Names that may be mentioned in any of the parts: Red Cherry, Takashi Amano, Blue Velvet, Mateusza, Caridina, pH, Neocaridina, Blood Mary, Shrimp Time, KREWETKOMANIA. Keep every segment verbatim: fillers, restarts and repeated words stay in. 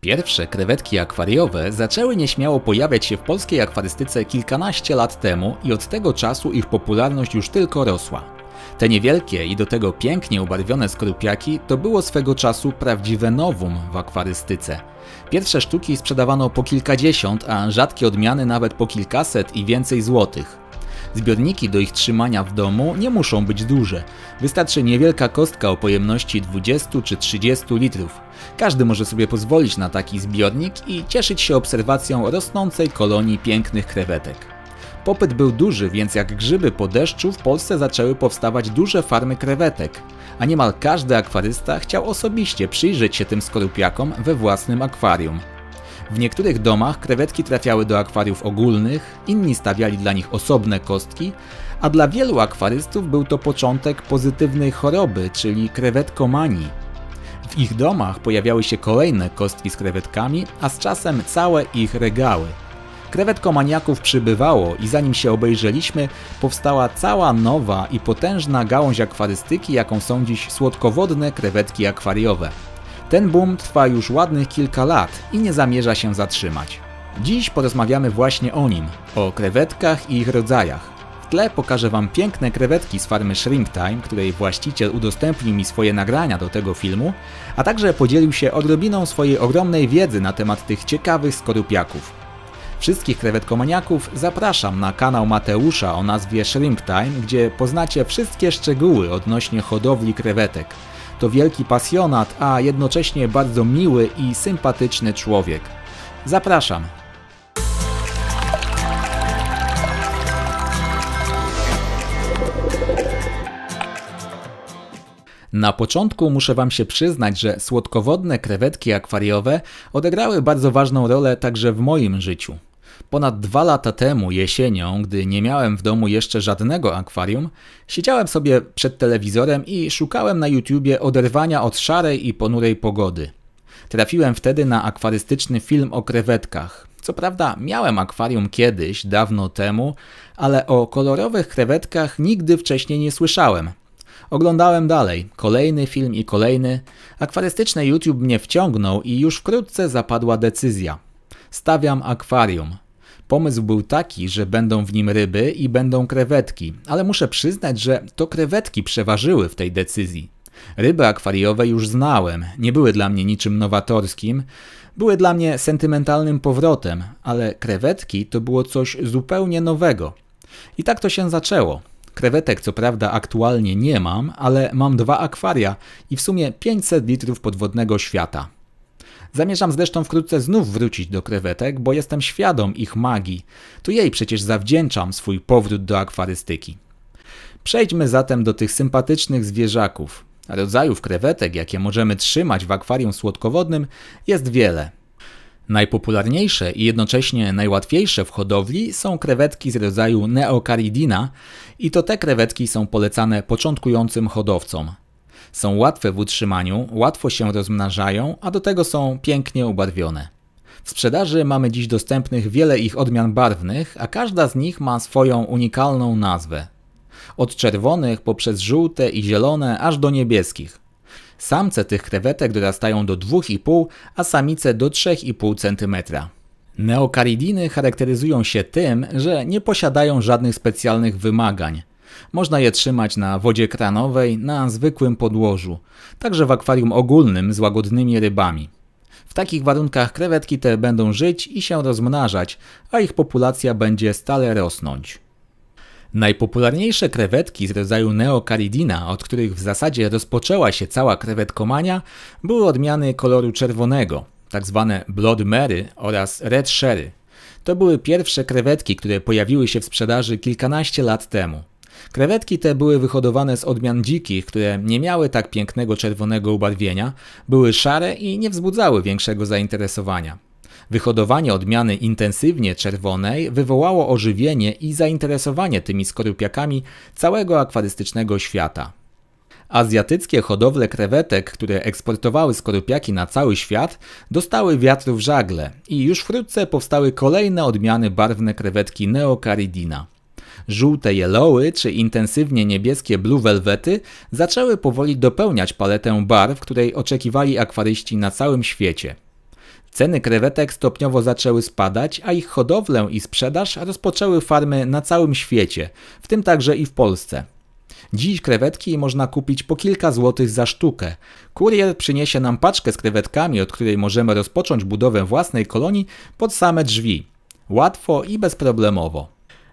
Pierwsze krewetki akwariowe zaczęły nieśmiało pojawiać się w polskiej akwarystyce kilkanaście lat temu i od tego czasu ich popularność już tylko rosła. Te niewielkie i do tego pięknie ubarwione skorupiaki to było swego czasu prawdziwe novum w akwarystyce. Pierwsze sztuki sprzedawano po kilkadziesiąt, a rzadkie odmiany nawet po kilkaset i więcej złotych. Zbiorniki do ich trzymania w domu nie muszą być duże. Wystarczy niewielka kostka o pojemności dwadzieścia czy trzydzieści litrów. Każdy może sobie pozwolić na taki zbiornik i cieszyć się obserwacją rosnącej kolonii pięknych krewetek. Popyt był duży, więc jak grzyby po deszczu w Polsce zaczęły powstawać duże farmy krewetek, a niemal każdy akwarysta chciał osobiście przyjrzeć się tym skorupiakom we własnym akwarium. W niektórych domach krewetki trafiały do akwariów ogólnych, inni stawiali dla nich osobne kostki, a dla wielu akwarystów był to początek pozytywnej choroby, czyli krewetkomanii. W ich domach pojawiały się kolejne kostki z krewetkami, a z czasem całe ich regały. Krewetkomaniaków przybywało i zanim się obejrzeliśmy, powstała cała nowa i potężna gałąź akwarystyki, jaką są dziś słodkowodne krewetki akwariowe. Ten boom trwa już ładnych kilka lat i nie zamierza się zatrzymać. Dziś porozmawiamy właśnie o nim, o krewetkach i ich rodzajach. W tle pokażę Wam piękne krewetki z farmy Shrimp Time, której właściciel udostępnił mi swoje nagrania do tego filmu, a także podzielił się odrobiną swojej ogromnej wiedzy na temat tych ciekawych skorupiaków. Wszystkich krewetkomaniaków zapraszam na kanał Mateusza o nazwie Shrimp Time, gdzie poznacie wszystkie szczegóły odnośnie hodowli krewetek. To wielki pasjonat, a jednocześnie bardzo miły i sympatyczny człowiek. Zapraszam! Na początku muszę Wam się przyznać, że słodkowodne krewetki akwariowe odegrały bardzo ważną rolę także w moim życiu. Ponad dwa lata temu jesienią, gdy nie miałem w domu jeszcze żadnego akwarium, siedziałem sobie przed telewizorem i szukałem na YouTubie oderwania od szarej i ponurej pogody. Trafiłem wtedy na akwarystyczny film o krewetkach. Co prawda miałem akwarium kiedyś, dawno temu, ale o kolorowych krewetkach nigdy wcześniej nie słyszałem. Oglądałem dalej, kolejny film i kolejny. Akwarystyczny YouTube mnie wciągnął i już wkrótce zapadła decyzja. Stawiam akwarium. Pomysł był taki, że będą w nim ryby i będą krewetki, ale muszę przyznać, że to krewetki przeważyły w tej decyzji. Ryby akwariowe już znałem, nie były dla mnie niczym nowatorskim, były dla mnie sentymentalnym powrotem, ale krewetki to było coś zupełnie nowego. I tak to się zaczęło. Krewetek co prawda aktualnie nie mam, ale mam dwa akwaria i w sumie pięćset litrów podwodnego świata. Zamierzam zresztą wkrótce znów wrócić do krewetek, bo jestem świadom ich magii. To jej przecież zawdzięczam swój powrót do akwarystyki. Przejdźmy zatem do tych sympatycznych zwierzaków. Rodzajów krewetek, jakie możemy trzymać w akwarium słodkowodnym, jest wiele. Najpopularniejsze i jednocześnie najłatwiejsze w hodowli są krewetki z rodzaju Neocaridina i to te krewetki są polecane początkującym hodowcom. Są łatwe w utrzymaniu, łatwo się rozmnażają, a do tego są pięknie ubarwione. W sprzedaży mamy dziś dostępnych wiele ich odmian barwnych, a każda z nich ma swoją unikalną nazwę. Od czerwonych poprzez żółte i zielone aż do niebieskich. Samce tych krewetek dorastają do dwóch i pół, a samice do trzech i pół centymetra. Neocaridiny charakteryzują się tym, że nie posiadają żadnych specjalnych wymagań. Można je trzymać na wodzie kranowej, na zwykłym podłożu, także w akwarium ogólnym z łagodnymi rybami. W takich warunkach krewetki te będą żyć i się rozmnażać, a ich populacja będzie stale rosnąć. Najpopularniejsze krewetki z rodzaju Neocaridina, od których w zasadzie rozpoczęła się cała krewetkomania, były odmiany koloru czerwonego, tzw. Blood Mary oraz Red Cherry. To były pierwsze krewetki, które pojawiły się w sprzedaży kilkanaście lat temu. Krewetki te były wyhodowane z odmian dzikich, które nie miały tak pięknego czerwonego ubarwienia, były szare i nie wzbudzały większego zainteresowania. Wyhodowanie odmiany intensywnie czerwonej wywołało ożywienie i zainteresowanie tymi skorupiakami całego akwarystycznego świata. Azjatyckie hodowle krewetek, które eksportowały skorupiaki na cały świat, dostały wiatru w żagle i już wkrótce powstały kolejne odmiany barwne krewetki Neocaridina. Żółte jeloły czy intensywnie niebieskie Blue Velvety zaczęły powoli dopełniać paletę barw, której oczekiwali akwaryści na całym świecie. Ceny krewetek stopniowo zaczęły spadać, a ich hodowlę i sprzedaż rozpoczęły farmy na całym świecie, w tym także i w Polsce. Dziś krewetki można kupić po kilka złotych za sztukę. Kurier przyniesie nam paczkę z krewetkami, od której możemy rozpocząć budowę własnej kolonii pod same drzwi. Łatwo i bezproblemowo.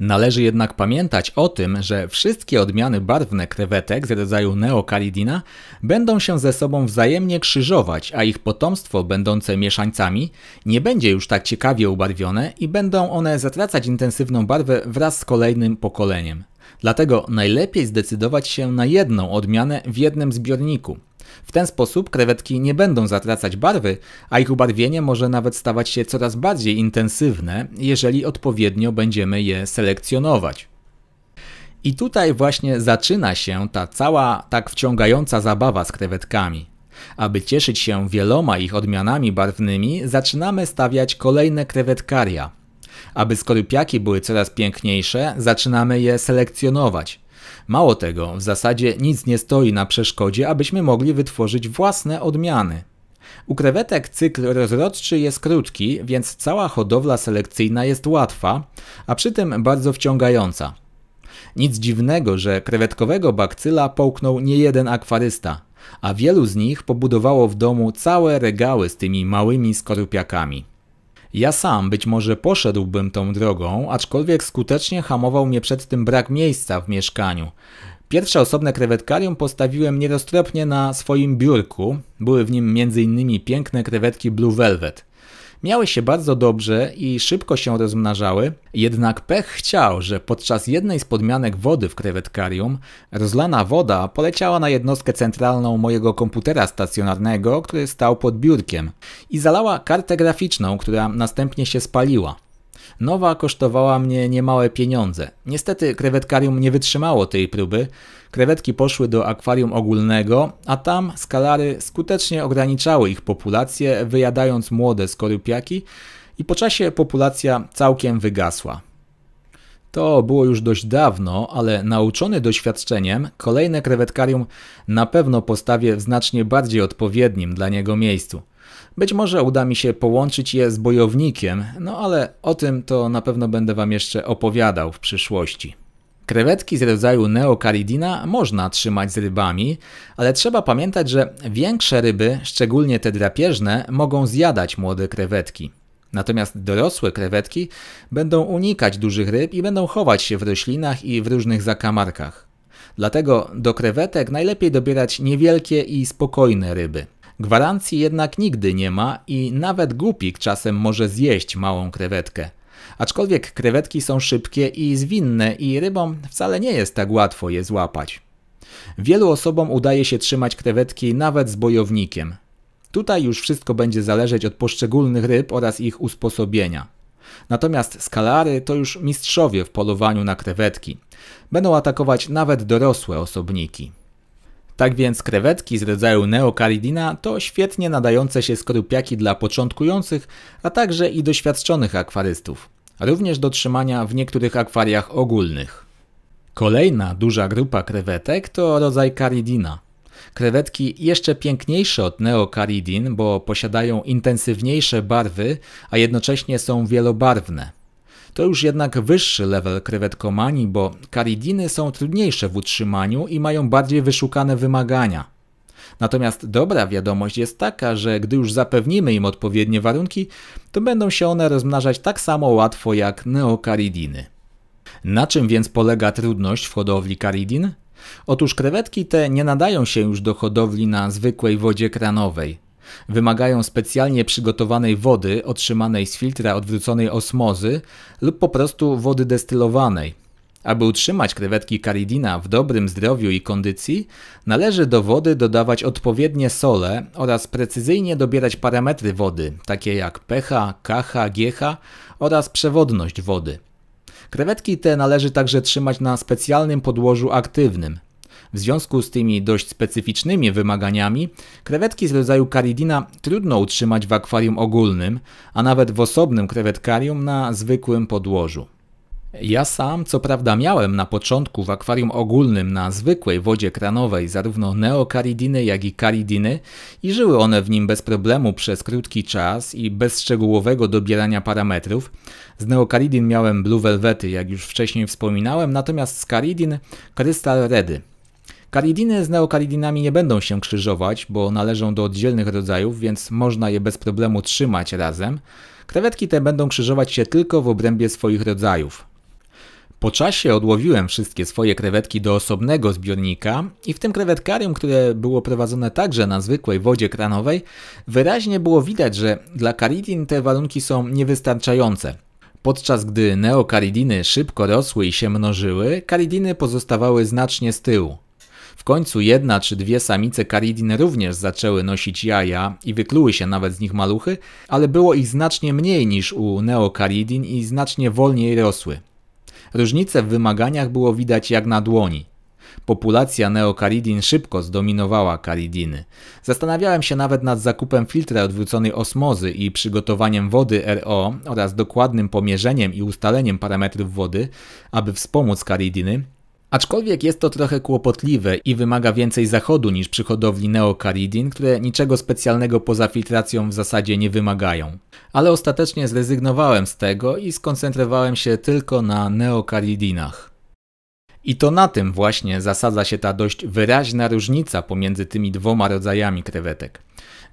Należy jednak pamiętać o tym, że wszystkie odmiany barwne krewetek z rodzaju Neocaridina będą się ze sobą wzajemnie krzyżować, a ich potomstwo będące mieszańcami nie będzie już tak ciekawie ubarwione i będą one zatracać intensywną barwę wraz z kolejnym pokoleniem. Dlatego najlepiej zdecydować się na jedną odmianę w jednym zbiorniku. W ten sposób krewetki nie będą zatracać barwy, a ich ubarwienie może nawet stawać się coraz bardziej intensywne, jeżeli odpowiednio będziemy je selekcjonować. I tutaj właśnie zaczyna się ta cała tak wciągająca zabawa z krewetkami. Aby cieszyć się wieloma ich odmianami barwnymi, zaczynamy stawiać kolejne krewetkaria. Aby skorupiaki były coraz piękniejsze, zaczynamy je selekcjonować. Mało tego, w zasadzie nic nie stoi na przeszkodzie, abyśmy mogli wytworzyć własne odmiany. U krewetek cykl rozrodczy jest krótki, więc cała hodowla selekcyjna jest łatwa, a przy tym bardzo wciągająca. Nic dziwnego, że krewetkowego bakcyla połknął nie jeden akwarysta, a wielu z nich pobudowało w domu całe regały z tymi małymi skorupiakami. Ja sam być może poszedłbym tą drogą, aczkolwiek skutecznie hamował mnie przed tym brak miejsca w mieszkaniu. Pierwsze osobne krewetkarium postawiłem nieroztropnie na swoim biurku. Były w nim między innymi piękne krewetki Blue Velvet. Miały się bardzo dobrze i szybko się rozmnażały, jednak pech chciał, że podczas jednej z podmianek wody w krewetkarium rozlana woda poleciała na jednostkę centralną mojego komputera stacjonarnego, który stał pod biurkiem, i zalała kartę graficzną, która następnie się spaliła. Nowa kosztowała mnie niemałe pieniądze. Niestety krewetkarium nie wytrzymało tej próby. Krewetki poszły do akwarium ogólnego, a tam skalary skutecznie ograniczały ich populację, wyjadając młode skorupiaki, i po czasie populacja całkiem wygasła. To było już dość dawno, ale nauczony doświadczeniem, kolejne krewetkarium na pewno postawię w znacznie bardziej odpowiednim dla niego miejscu. Być może uda mi się połączyć je z bojownikiem, no ale o tym to na pewno będę Wam jeszcze opowiadał w przyszłości. Krewetki z rodzaju Neocaridina można trzymać z rybami, ale trzeba pamiętać, że większe ryby, szczególnie te drapieżne, mogą zjadać młode krewetki. Natomiast dorosłe krewetki będą unikać dużych ryb i będą chować się w roślinach i w różnych zakamarkach. Dlatego do krewetek najlepiej dobierać niewielkie i spokojne ryby. Gwarancji jednak nigdy nie ma i nawet głupik czasem może zjeść małą krewetkę. Aczkolwiek krewetki są szybkie i zwinne i rybom wcale nie jest tak łatwo je złapać. Wielu osobom udaje się trzymać krewetki nawet z bojownikiem. Tutaj już wszystko będzie zależeć od poszczególnych ryb oraz ich usposobienia. Natomiast skalary to już mistrzowie w polowaniu na krewetki. Będą atakować nawet dorosłe osobniki. Tak więc krewetki z rodzaju Neocaridina to świetnie nadające się skorupiaki dla początkujących, a także i doświadczonych akwarystów. Również do trzymania w niektórych akwariach ogólnych. Kolejna duża grupa krewetek to rodzaj Caridina. Krewetki jeszcze piękniejsze od Neocaridin, bo posiadają intensywniejsze barwy, a jednocześnie są wielobarwne. To już jednak wyższy level krewetkomanii, bo Caridiny są trudniejsze w utrzymaniu i mają bardziej wyszukane wymagania. Natomiast dobra wiadomość jest taka, że gdy już zapewnimy im odpowiednie warunki, to będą się one rozmnażać tak samo łatwo jak Neocaridiny. Na czym więc polega trudność w hodowli Caridin? Otóż krewetki te nie nadają się już do hodowli na zwykłej wodzie kranowej. Wymagają specjalnie przygotowanej wody otrzymanej z filtra odwróconej osmozy lub po prostu wody destylowanej. Aby utrzymać krewetki Caridina w dobrym zdrowiu i kondycji, należy do wody dodawać odpowiednie sole oraz precyzyjnie dobierać parametry wody, takie jak pH, K H, G H oraz przewodność wody. Krewetki te należy także trzymać na specjalnym podłożu aktywnym. W związku z tymi dość specyficznymi wymaganiami, krewetki z rodzaju Caridina trudno utrzymać w akwarium ogólnym, a nawet w osobnym krewetkarium na zwykłym podłożu. Ja sam co prawda miałem na początku w akwarium ogólnym na zwykłej wodzie kranowej zarówno neocaridiny, jak i caridiny i żyły one w nim bez problemu przez krótki czas i bez szczegółowego dobierania parametrów. Z neocaridin miałem blue velvety, jak już wcześniej wspominałem, natomiast z caridin krystal redy. Caridiny z neocaridinami nie będą się krzyżować, bo należą do oddzielnych rodzajów, więc można je bez problemu trzymać razem. Krewetki te będą krzyżować się tylko w obrębie swoich rodzajów. Po czasie odłowiłem wszystkie swoje krewetki do osobnego zbiornika i w tym krewetkarium, które było prowadzone także na zwykłej wodzie kranowej, wyraźnie było widać, że dla caridin te warunki są niewystarczające. Podczas gdy neocaridiny szybko rosły i się mnożyły, caridiny pozostawały znacznie z tyłu. W końcu jedna czy dwie samice caridin również zaczęły nosić jaja i wykluły się nawet z nich maluchy, ale było ich znacznie mniej niż u neocaridin i znacznie wolniej rosły. Różnice w wymaganiach było widać jak na dłoni. Populacja neocaridin szybko zdominowała caridiny. Zastanawiałem się nawet nad zakupem filtra odwróconej osmozy i przygotowaniem wody R O oraz dokładnym pomierzeniem i ustaleniem parametrów wody, aby wspomóc caridiny. Aczkolwiek jest to trochę kłopotliwe i wymaga więcej zachodu niż przy hodowli neocaridin, które niczego specjalnego poza filtracją w zasadzie nie wymagają. Ale ostatecznie zrezygnowałem z tego i skoncentrowałem się tylko na neocaridinach. I to na tym właśnie zasadza się ta dość wyraźna różnica pomiędzy tymi dwoma rodzajami krewetek.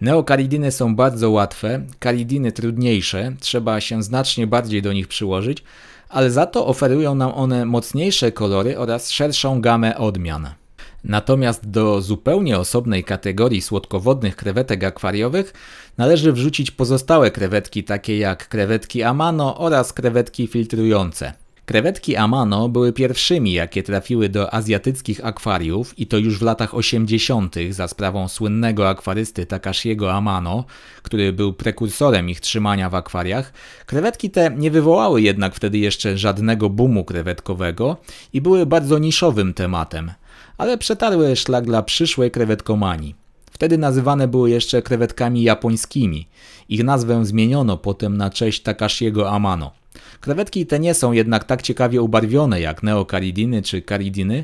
Neocaridiny są bardzo łatwe, caridiny trudniejsze, trzeba się znacznie bardziej do nich przyłożyć, ale za to oferują nam one mocniejsze kolory oraz szerszą gamę odmian. Natomiast do zupełnie osobnej kategorii słodkowodnych krewetek akwariowych należy wrzucić pozostałe krewetki takie jak krewetki Amano oraz krewetki filtrujące. Krewetki Amano były pierwszymi, jakie trafiły do azjatyckich akwariów i to już w latach osiemdziesiątych za sprawą słynnego akwarysty Takashiego Amano, który był prekursorem ich trzymania w akwariach. Krewetki te nie wywołały jednak wtedy jeszcze żadnego boomu krewetkowego i były bardzo niszowym tematem, ale przetarły szlak dla przyszłej krewetkomanii. Wtedy nazywane były jeszcze krewetkami japońskimi. Ich nazwę zmieniono potem na cześć Takashiego Amano. Krewetki te nie są jednak tak ciekawie ubarwione jak neocaridiny czy caridiny,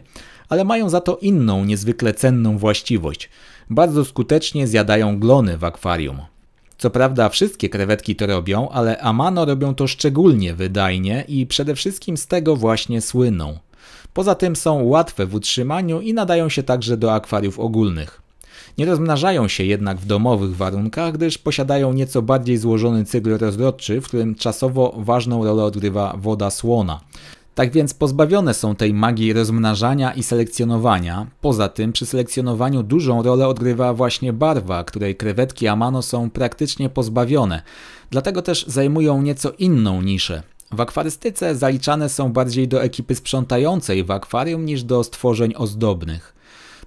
ale mają za to inną, niezwykle cenną właściwość. Bardzo skutecznie zjadają glony w akwarium. Co prawda wszystkie krewetki to robią, ale Amano robią to szczególnie wydajnie i przede wszystkim z tego właśnie słyną. Poza tym są łatwe w utrzymaniu i nadają się także do akwariów ogólnych. Nie rozmnażają się jednak w domowych warunkach, gdyż posiadają nieco bardziej złożony cykl rozrodczy, w którym czasowo ważną rolę odgrywa woda słona. Tak więc pozbawione są tej magii rozmnażania i selekcjonowania. Poza tym przy selekcjonowaniu dużą rolę odgrywa właśnie barwa, której krewetki Amano są praktycznie pozbawione. Dlatego też zajmują nieco inną niszę. W akwarystyce zaliczane są bardziej do ekipy sprzątającej w akwarium niż do stworzeń ozdobnych.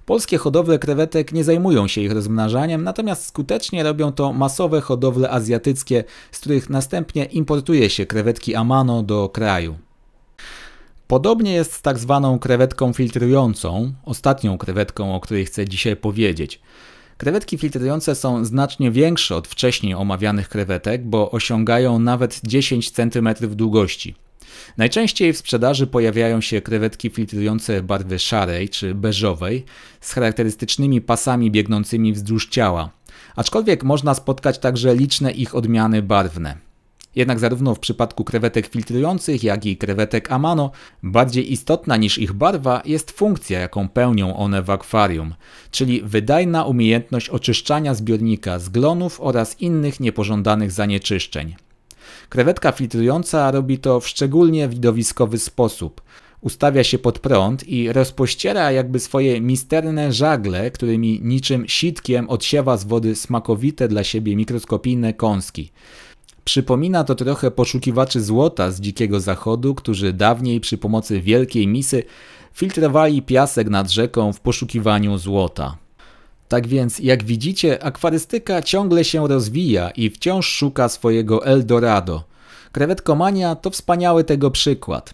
Polskie hodowle krewetek nie zajmują się ich rozmnażaniem, natomiast skutecznie robią to masowe hodowle azjatyckie, z których następnie importuje się krewetki Amano do kraju. Podobnie jest z tak zwaną krewetką filtrującą, ostatnią krewetką, o której chcę dzisiaj powiedzieć. Krewetki filtrujące są znacznie większe od wcześniej omawianych krewetek, bo osiągają nawet dziesięć centymetrów długości. Najczęściej w sprzedaży pojawiają się krewetki filtrujące barwy szarej czy beżowej z charakterystycznymi pasami biegnącymi wzdłuż ciała, aczkolwiek można spotkać także liczne ich odmiany barwne. Jednak zarówno w przypadku krewetek filtrujących, jak i krewetek Amano bardziej istotna niż ich barwa jest funkcja, jaką pełnią one w akwarium, czyli wydajna umiejętność oczyszczania zbiornika z glonów oraz innych niepożądanych zanieczyszczeń. Krewetka filtrująca robi to w szczególnie widowiskowy sposób. Ustawia się pod prąd i rozpościera jakby swoje misterne żagle, którymi niczym sitkiem odsiewa z wody smakowite dla siebie mikroskopijne kąski. Przypomina to trochę poszukiwaczy złota z Dzikiego Zachodu, którzy dawniej przy pomocy wielkiej misy filtrowali piasek nad rzeką w poszukiwaniu złota. Tak więc, jak widzicie, akwarystyka ciągle się rozwija i wciąż szuka swojego Eldorado. Krewetkomania to wspaniały tego przykład.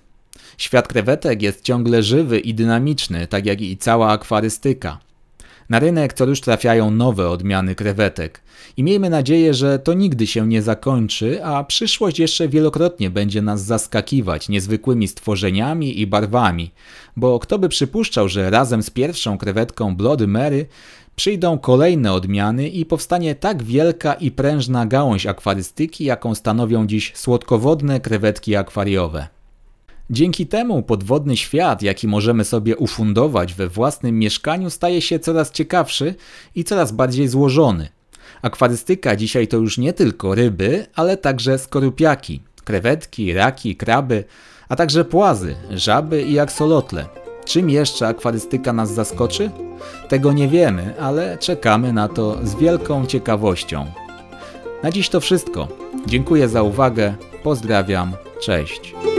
Świat krewetek jest ciągle żywy i dynamiczny, tak jak i cała akwarystyka. Na rynek co już trafiają nowe odmiany krewetek. I miejmy nadzieję, że to nigdy się nie zakończy, a przyszłość jeszcze wielokrotnie będzie nas zaskakiwać niezwykłymi stworzeniami i barwami. Bo kto by przypuszczał, że razem z pierwszą krewetką Blood Mary przyjdą kolejne odmiany i powstanie tak wielka i prężna gałąź akwarystyki, jaką stanowią dziś słodkowodne krewetki akwariowe. Dzięki temu podwodny świat, jaki możemy sobie ufundować we własnym mieszkaniu, staje się coraz ciekawszy i coraz bardziej złożony. Akwarystyka dzisiaj to już nie tylko ryby, ale także skorupiaki, krewetki, raki, kraby, a także płazy, żaby i aksolotle. Czym jeszcze akwarystyka nas zaskoczy? Tego nie wiemy, ale czekamy na to z wielką ciekawością. Na dziś to wszystko. Dziękuję za uwagę, pozdrawiam, cześć.